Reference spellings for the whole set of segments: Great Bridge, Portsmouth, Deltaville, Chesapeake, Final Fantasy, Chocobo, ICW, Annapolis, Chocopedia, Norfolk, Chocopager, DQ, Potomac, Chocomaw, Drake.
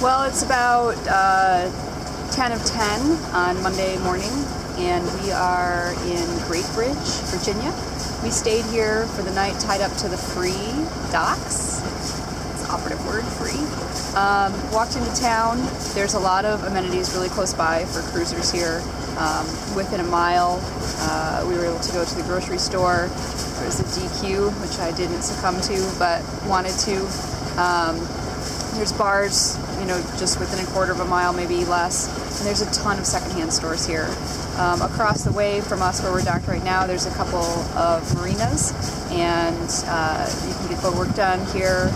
Well, it's about 10 of 10 on Monday morning, and we are in Great Bridge, Virginia. We stayed here for the night, tied up to the free docks. It's an operative word, free. Walked into town. There's a lot of amenities really close by for cruisers here. Within a mile, we were able to go to the grocery store. There was a DQ, which I didn't succumb to, but wanted to. There's bars, you know, just within a quarter of a mile, maybe less. And there's a ton of secondhand stores here. Across the way from us, where we're docked right now, there's a couple of marinas, and you can get boat work done here.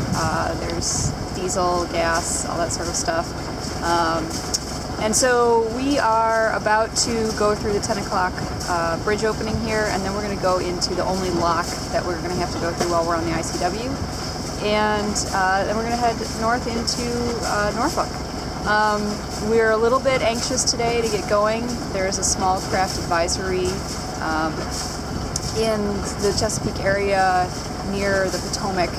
There's diesel, gas, all that sort of stuff. And so we are about to go through the 10 o'clock bridge opening here, and then we're going to go into the only lock that we're going to have to go through while we're on the ICW. And then we're going to head north into Norfolk. We're a little bit anxious today to get going. There is a small craft advisory in the Chesapeake area near the Potomac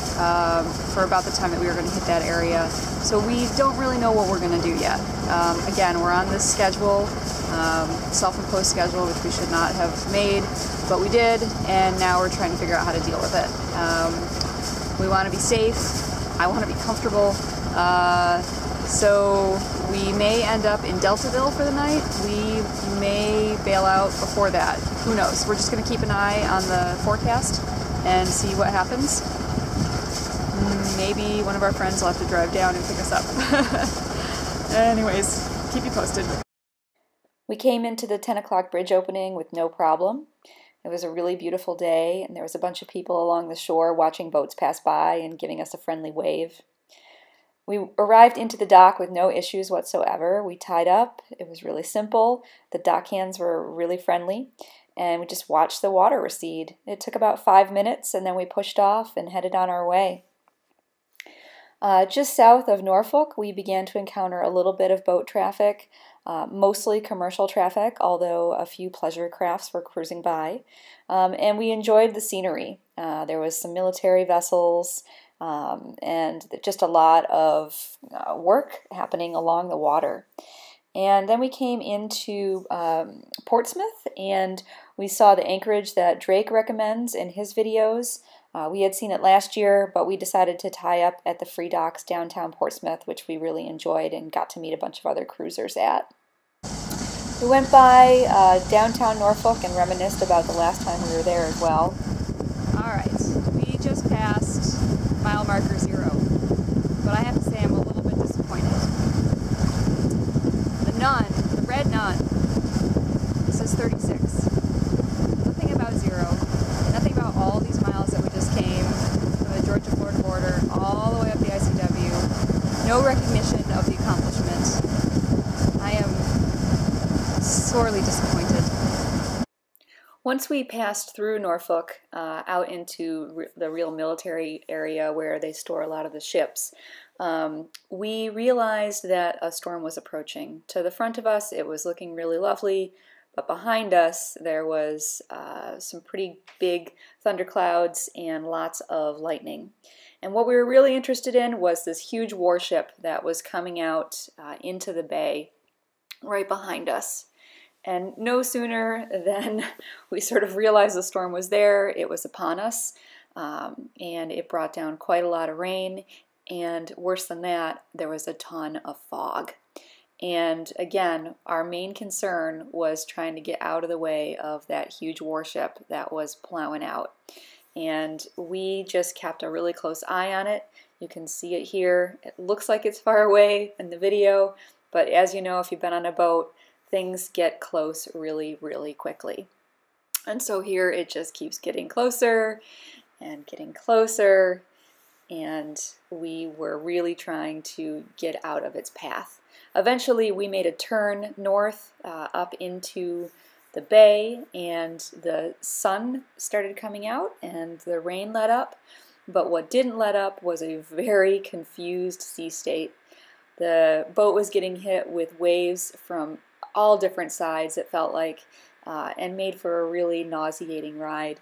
for about the time that we were going to hit that area. So we don't really know what we're going to do yet. Again, we're on this schedule, self-imposed schedule, which we should not have made, but we did, and now we're trying to figure out how to deal with it. We want to be safe. I want to be comfortable. So we may end up in Deltaville for the night. We may bail out before that. Who knows? We're just going to keep an eye on the forecast and see what happens. Maybe one of our friends will have to drive down and pick us up. Anyways, keep you posted. We came into the 10 o'clock bridge opening with no problem. It was a really beautiful day, and there was a bunch of people along the shore watching boats pass by and giving us a friendly wave. We arrived into the dock with no issues whatsoever. We tied up. It was really simple. The dock hands were really friendly, and we just watched the water recede. It took about 5 minutes, and then we pushed off and headed on our way. Just south of Norfolk, we began to encounter a little bit of boat traffic, mostly commercial traffic, although a few pleasure crafts were cruising by. And we enjoyed the scenery. There was some military vessels and just a lot of work happening along the water. And then we came into Portsmouth, and we saw the anchorage that Drake recommends in his videos. We had seen it last year, but we decided to tie up at the free docks downtown Portsmouth, which we really enjoyed and got to meet a bunch of other cruisers at. We went by downtown Norfolk and reminisced about the last time we were there as well. Alright, we just passed mile marker 0, but I have to say I'm a little bit disappointed. The nun, the red nun, says 36. Nothing about 0, nothing about all these miles that we came from the Georgia-Florida border all the way up the ICW. No recognition of the accomplishment. I am sorely disappointed. Once we passed through Norfolk out into the real military area where they store a lot of the ships, we realized that a storm was approaching. To the front of us, it was looking really lovely. But behind us, there was some pretty big thunderclouds and lots of lightning. And what we were really interested in was this huge warship that was coming out into the bay right behind us. And no sooner than we sort of realized the storm was there, it was upon us, and it brought down quite a lot of rain. And worse than that, there was a ton of fog. And again, our main concern was trying to get out of the way of that huge warship that was plowing out. And we just kept a really close eye on it. You can see it here. It looks like it's far away in the video, but as you know, if you've been on a boat, things get close really, really quickly. And so here it just keeps getting closer, and we were really trying to get out of its path. Eventually, we made a turn north up into the bay, and the sun started coming out, and the rain let up. But what didn't let up was a very confused sea state. The boat was getting hit with waves from all different sides, it felt like, and made for a really nauseating ride.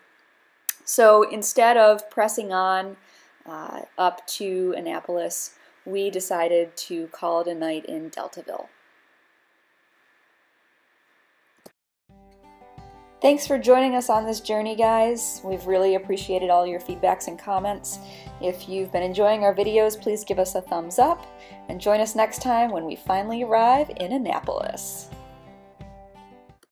So instead of pressing on up to Annapolis, we decided to call it a night in Deltaville. Thanks for joining us on this journey, guys. We've really appreciated all your feedbacks and comments. If you've been enjoying our videos, please give us a thumbs up and join us next time when we finally arrive in Annapolis.